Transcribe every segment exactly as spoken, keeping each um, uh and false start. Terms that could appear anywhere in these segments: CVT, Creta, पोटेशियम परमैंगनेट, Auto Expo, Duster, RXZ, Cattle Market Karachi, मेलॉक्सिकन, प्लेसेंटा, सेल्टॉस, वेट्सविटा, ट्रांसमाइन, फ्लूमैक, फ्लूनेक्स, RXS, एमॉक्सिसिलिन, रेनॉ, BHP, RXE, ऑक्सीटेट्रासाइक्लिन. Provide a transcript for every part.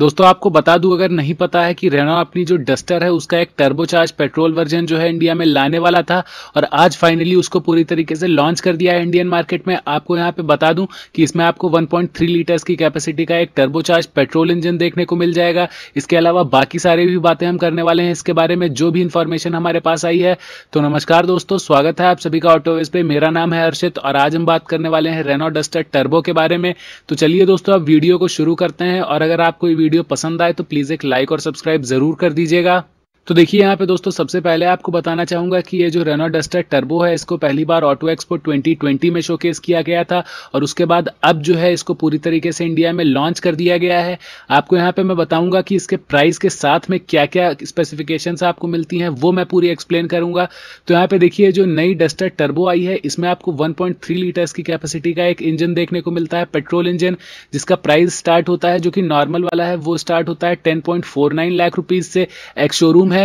दोस्तों आपको बता दूं, अगर नहीं पता है कि रेनॉ अपनी जो डस्टर है उसका एक टर्बोचार्ज पेट्रोल वर्जन जो है इंडिया में लाने वाला था और आज फाइनली उसको पूरी तरीके से लॉन्च कर दिया है इंडियन मार्केट में। आपको यहां पे बता दूं कि इसमें आपको वन पॉइंट थ्री लीटर्स की कैपेसिटी का एक टर्बोचार्ज पेट्रोल इंजन देखने को मिल जाएगा। इसके अलावा बाकी सारी भी बातें हम करने वाले हैं इसके बारे में, जो भी इन्फॉर्मेशन हमारे पास आई है। तो नमस्कार दोस्तों, स्वागत है आप सभी का ऑटो एक्सपो पे। मेरा नाम है हर्षित और आज हम बात करने वाले हैं रेनॉ डस्टर टर्बो के बारे में। तो चलिए दोस्तों, आप वीडियो को शुरू करते हैं और अगर आपको वीडियो पसंद आए तो प्लीज एक लाइक और सब्सक्राइब जरूर कर दीजिएगा। तो देखिए यहाँ पे दोस्तों, सबसे पहले आपको बताना चाहूंगा कि ये जो रेनॉ डस्टर टर्बो है इसको पहली बार ऑटो एक्सपो ट्वेंटी ट्वेंटी में शोकेस किया गया था और उसके बाद अब जो है इसको पूरी तरीके से इंडिया में लॉन्च कर दिया गया है। आपको यहाँ पे मैं बताऊंगा कि इसके प्राइस के साथ में क्या क्या स्पेसिफिकेशंस आपको मिलती हैं वो मैं पूरी एक्सप्लेन करूंगा। तो यहाँ पे देखिए, जो नई डस्टर टर्बो आई है इसमें आपको वन पॉइंट थ्री लीटर्स की कैपेसिटी का एक इंजन देखने को मिलता है, पेट्रोल इंजन, जिसका प्राइस स्टार्ट होता है, जो कि नॉर्मल वाला है वो स्टार्ट होता है ten point four nine lakh rupees से एक्स शोरूम है।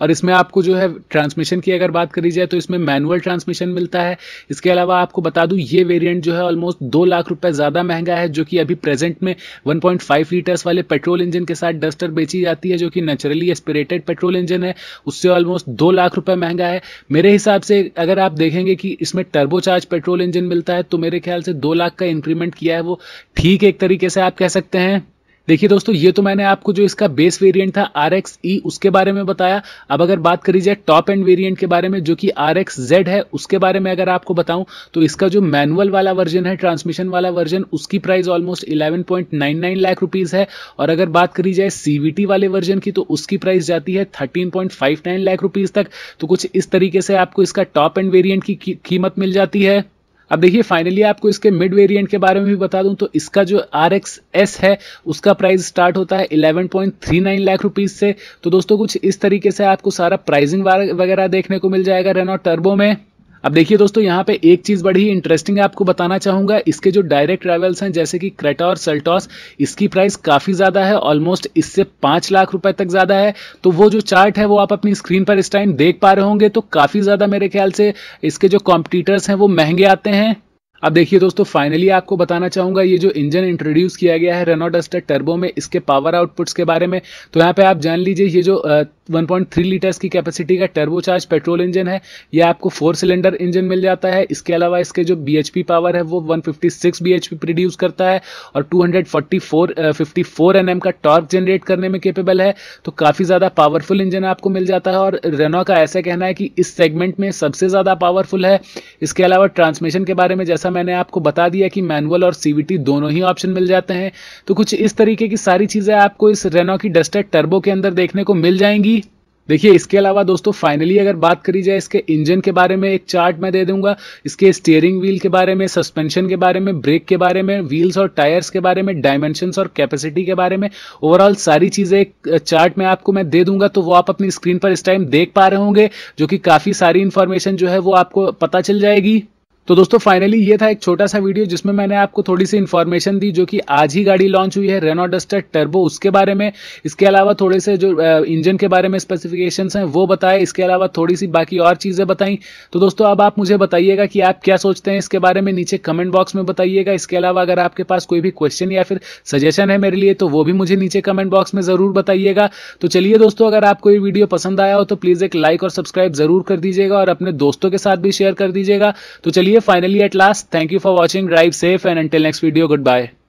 और इसमें आपको जो है ट्रांसमिशन की अगर बात करी जाए तो इसमें मैनुअल ट्रांसमिशन मिलता है। इसके अलावा आपको बता दूं ये वेरिएंट जो है ऑलमोस्ट दो लाख रुपए ज़्यादा महंगा है, जो कि अभी प्रेजेंट में वन पॉइंट फाइव लीटर्स वाले पेट्रोल इंजन के साथ डस्टर बेची जाती है, जो कि नेचुरली एस्पिरेटेड पेट्रोल इंजन है, उससे ऑलमोस्ट दो लाख रुपये महंगा है। मेरे हिसाब से अगर आप देखेंगे कि इसमें टर्बोचार्ज पेट्रोल इंजन मिलता है तो मेरे ख्याल से दो लाख का इंक्रीमेंट किया है वो ठीक एक तरीके से आप कह सकते हैं। देखिए दोस्तों, ये तो मैंने आपको जो इसका बेस वेरिएंट था आर एक्स ई उसके बारे में बताया। अब अगर बात करी जाए टॉप एंड वेरिएंट के बारे में जो कि आर एक्स ज़ेड है उसके बारे में अगर आपको बताऊं तो इसका जो मैनुअल वाला वर्जन है, ट्रांसमिशन वाला वर्जन, उसकी price almost eleven point nine nine lakh rupees है। और अगर बात करी जाए सी वी टी वाले वर्जन की तो उसकी प्राइस जाती है thirteen point five nine lakh rupees तक। तो कुछ इस तरीके से आपको इसका टॉप एंड वेरिएंट की कीमत मिल जाती है। अब देखिए फाइनली आपको इसके मिड वेरिएंट के बारे में भी बता दूं तो इसका जो आर एक्स एस है उसका प्राइस स्टार्ट होता है eleven point three nine lakh rupees से। तो दोस्तों कुछ इस तरीके से आपको सारा प्राइसिंग वगैरह देखने को मिल जाएगा रेनॉ टर्बो में। अब देखिए दोस्तों, यहाँ पे एक चीज़ बड़ी ही इंटरेस्टिंग है आपको बताना चाहूँगा, इसके जो डायरेक्ट ट्रैवल्स हैं जैसे कि क्रेटा और सेल्टॉस, इसकी प्राइस काफ़ी ज़्यादा है, ऑलमोस्ट इससे पाँच लाख रुपए तक ज़्यादा है। तो वो जो चार्ट है वो आप अपनी स्क्रीन पर इस टाइम देख पा रहे होंगे। तो काफ़ी ज़्यादा मेरे ख्याल से इसके जो कॉम्पिटिटर्स हैं वो महंगे आते हैं। अब देखिए दोस्तों, फाइनली आपको बताना चाहूँगा ये जो इंजन इंट्रोड्यूस किया गया है रेनॉ डस्टर टर्बो में इसके पावर आउटपुट्स के बारे में। तो यहाँ पे आप जान लीजिए ये जो वन पॉइंट थ्री लीटर्स की कैपेसिटी का टर्बोचार्ज पेट्रोल इंजन है ये आपको फोर सिलेंडर इंजन मिल जाता है। इसके अलावा इसके जो बी एच पी पावर है वो one fifty six B H P produce करता है और two hundred forty four fifty four N M का टॉर्क जनरेट करने में केपेबल है। तो काफ़ी ज़्यादा पावरफुल इंजन आपको मिल जाता है और रेनॉ का ऐसा कहना है कि इस सेगमेंट में सबसे ज़्यादा पावरफुल है। इसके अलावा ट्रांसमिशन के बारे में जैसा मैंने आपको बता दिया कि मैनुअल और सी वी टी दोनों ही ऑप्शन मिल जाते हैं। तो कुछ इस तरीके की सारी चीजें आपको इस रेनॉ की डस्टर टर्बो के अंदर देखने को मिल जाएंगी। देखिए इसके अलावा दोस्तों, फाइनली अगर बात करी जाए इसके इंजन के बारे में एक चार्ट मैं दे दूंगा, इसके स्टीयरिंग व्हील के बारे में, सस्पेंशन के बारे में, ब्रेक के बारे में, व्हील्स और टायर्स के बारे में, डायमेंशंस और कैपेसिटी के बारे में, ओवरऑल सारी चीज़ें एक चार्ट में आपको मैं दे दूंगा। तो वो आप अपनी स्क्रीन पर इस टाइम देख पा रहे होंगे, जो कि काफ़ी सारी इन्फॉर्मेशन जो है वो आपको पता चल जाएगी। तो दोस्तों फाइनली ये था एक छोटा सा वीडियो जिसमें मैंने आपको थोड़ी सी इन्फॉर्मेशन दी, जो कि आज ही गाड़ी लॉन्च हुई है रेनॉ डस्टर टर्बो उसके बारे में। इसके अलावा थोड़े से जो इंजन के बारे में स्पेसिफिकेशंस हैं वो बताए, इसके अलावा थोड़ी सी बाकी और चीज़ें बताई। तो दोस्तों अब आप मुझे बताइएगा कि आप क्या सोचते हैं इसके बारे में, नीचे कमेंट बॉक्स में बताइएगा। इसके अलावा अगर आपके पास कोई भी क्वेश्चन या फिर सजेशन है मेरे लिए तो वो भी मुझे नीचे कमेंट बॉक्स में ज़रूर बताइएगा। तो चलिए दोस्तों, अगर आपको ये वीडियो पसंद आया हो तो प्लीज़ एक लाइक और सब्सक्राइब ज़रूर कर दीजिएगा और अपने दोस्तों के साथ भी शेयर कर दीजिएगा। तो चलिए finally at last, thank you for watching, drive safe and until next video, good bye.